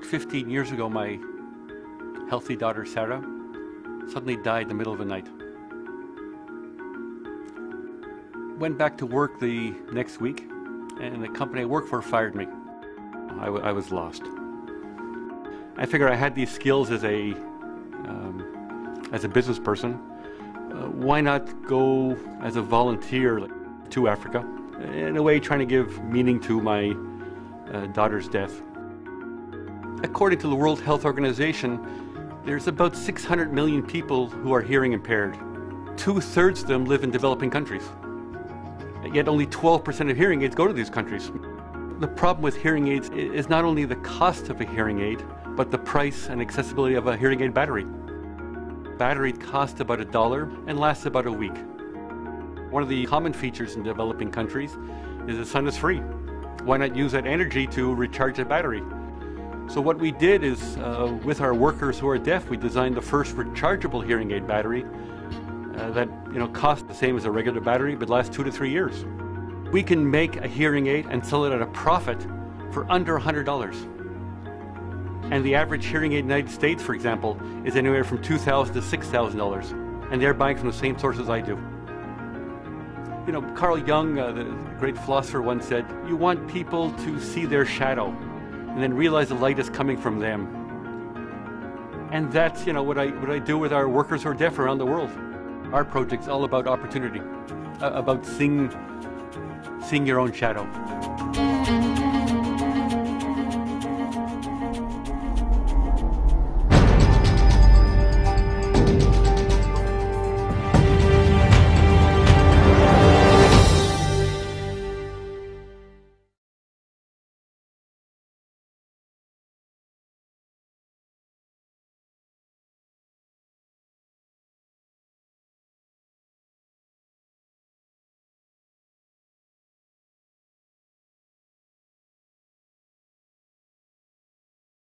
took 15 years ago, my healthy daughter, Sarah, suddenly died in the middle of the night. Went back to work the next week, and the company I worked for fired me. I was lost. I figured I had these skills as a business person. Why not go as a volunteer to Africa? In a way, trying to give meaning to my daughter's death. According to the World Health Organization, there's about 600 million people who are hearing impaired. 2/3 of them live in developing countries. Yet only 12% of hearing aids go to these countries. The problem with hearing aids is not only the cost of a hearing aid, but the price and accessibility of a hearing aid battery. Battery costs about $1 and lasts about a week. One of the common features in developing countries is the sun is free. Why not use that energy to recharge the battery? So what we did is, with our workers who are deaf, we designed the first rechargeable hearing aid battery that costs the same as a regular battery, but lasts 2 to 3 years. We can make a hearing aid and sell it at a profit for under $100. And the average hearing aid in the United States, for example, is anywhere from $2,000 to $6,000. And they're buying from the same sources I do. Carl Jung, the great philosopher, once said, you want people to see their shadow and then realize the light is coming from them. And that's, what I do with our workers who are deaf around the world. Our project's all about opportunity, about seeing your own shadow.